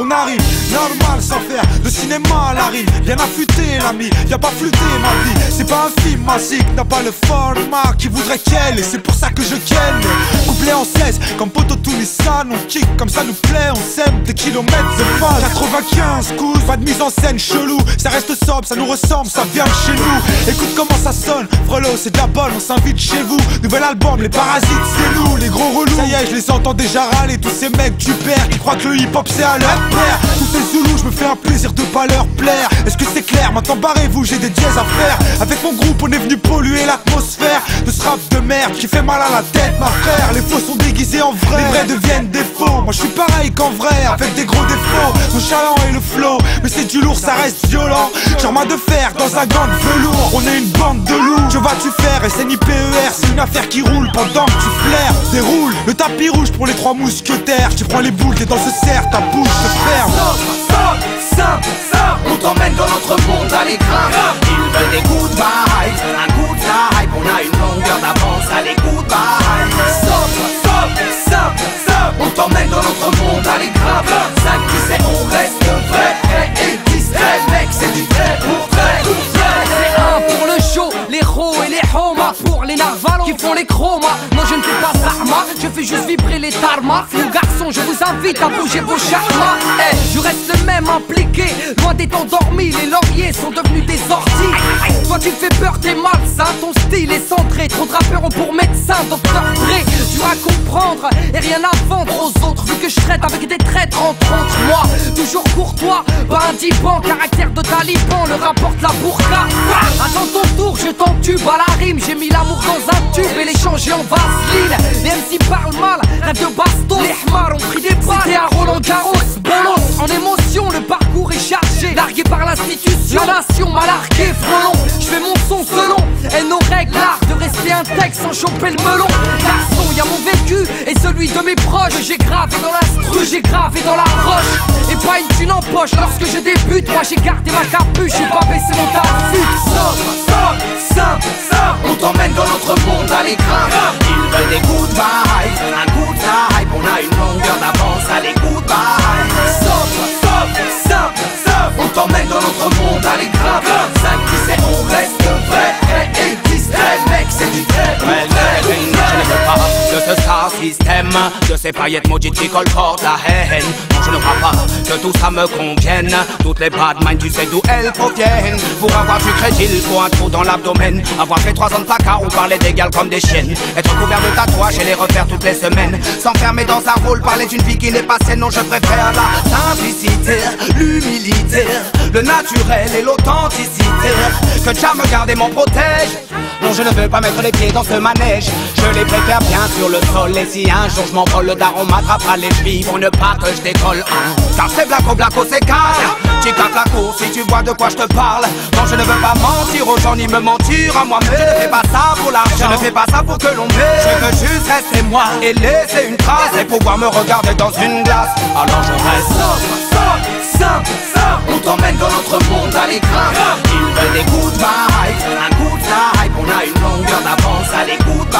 On arrive, normal sans faire de cinéma à la rime. Bien affûté l'ami, y'a pas flûté ma vie. C'est pas un film magique, n'a pas le format qui voudrait qu'elle. Et c'est pour ça que je ken. Couplé en 16, comme poteau tout Nissan. On kick comme ça nous plaît, on sème des kilomètres de phase. 95 coups, pas de mise en scène chelou. Ça reste sobre, ça nous ressemble, ça vient de chez nous. Écoute comment ça sonne, Frelo c'est de la bonne, on s'invite chez vous. Nouvel album, les parasites c'est nous, les gros relous. Ça y est, je les entends déjà râler, tous ces mecs du père qui croient que le hip hop c'est à leur père. Tous ces zoulous, je me fais un plaisir de pas leur plaire. Est-ce que c'est clair? Maintenant barrez-vous, j'ai des dièses à faire. Avec mon groupe, on est venu polluer l'atmosphère de ce rap de merde qui fait mal à la tête, ma frère. Les faux sont déguisés en vrai, les vrais deviennent des faux. Moi je suis pareil qu'en vrai, avec des gros défauts. Son chaland et le flow, mais c'est du lourd, ça reste violent. Genre main de fer dans un gant de velours. On est une bande de loups, que vas-tu faire? Et c'est ni PER, c'est une affaire qui roule pendant que tu flaires. Déroule le tapis rouge pour les trois mousquetaires. Tu prends les boules, t'es dans ce cerf, ta bouche se ferme. Stop, on t'emmène dans notre monde à l'écran. Il veut des good vibes, un coup de la hype. On a une longueur d'avance, allez good vibes. Stop, on t'emmène dans notre monde à l'écran. Ça tu sais, on reste vrai et distrait. Mec, c'est du vrai pour vrai, tout vrai. C'est un pour le show, les ros et les homas. Pour les narvalons qui font les chromas. Non, je ne fais pas Zahma, je fais juste vibrer les tarmas. Mon garçon, je vous invite à bouger vos charmas. Hey, je reste le même impliqué, loin d'être endormi. Les lauriers sont devenus des orties. Toi tu fais peur, t'es malsain, ton style est centré. Trop de rappeurs ont pour médecin Docteur Dre. Tu vas comprendre et rien à vendre aux autres, vu que je traite avec des traîtres entre autres. Moi, toujours courtois, pas un divan, caractère de taliban. Le rapporte la burqa. Attends ton tour, je t'entube à la rime. J'ai mis l'amour dans un tube et l'échanger en vaseline. Les MC parlent mal, rêve de baston. Les hmars ont pris des balles, c'était à Roland Garros. Bolos, en émotion, le parcours est chargé. Largué par l'institution, la nation m'a largué. Frelon, je fais mon son selon et nos règles, l'art de rester intègre sans choper le melon. Garçon, y'a mon vécu et celui de mes proches. J'ai gravé dans l'instru, j'ai gravé dans la roche. Et pas une thune en poche lorsque je débute. Moi j'ai gardé ma capuche, j'ai pas baissé mon tarif. Stop, on t'emmène dans notre monde à l'écran. Il veut des good vibes, un good vibe. On a une longueur d'avance, allez good vibes. Stop, on t'emmène dans notre monde à l'écran. Ça tu sais, on reste vrai et distrait. Mec, c'est du vrai pour vrai. De ce star système, de ces paillettes maudites qui colportent la haine. Non, je ne crois pas que tout ça me convienne. Toutes les bad minds, tu sais d'où elles proviennent. Pour avoir du crédit, il faut un trou dans l'abdomen. Avoir fait 3 ans de placard, on parlait d'égales comme des chiennes. Être couvert de tatouages et les refaire toutes les semaines. S'enfermer dans un rôle, parler d'une vie qui n'est pas saine. Non, je préfère la simplicité, l'humilité, le naturel et l'authenticité. Que Dieu me garde et m'en protège. Non, je ne veux pas mettre les pieds dans ce manège. Je les préfère bien sur le sol. Et si un jour je m'envole, le daron m'attrapera les chevilles. Pour ne pas que je décolle, hein. Car c'est blaco, c'est calme. Tu captes la cour si tu vois de quoi je te parle. Non, je ne veux pas mentir aux gens ni me mentir à moi-même. Je ne fais pas ça pour l'argent, je ne fais pas ça pour que l'on m'aime. Je veux juste rester moi et laisser une trace et pouvoir me regarder dans une glace. Alors je reste simple. On t'emmène dans notre monde à l'écran. Il veut des good vibes, un good vibe. On a une longueur d'avance, allez good vibes.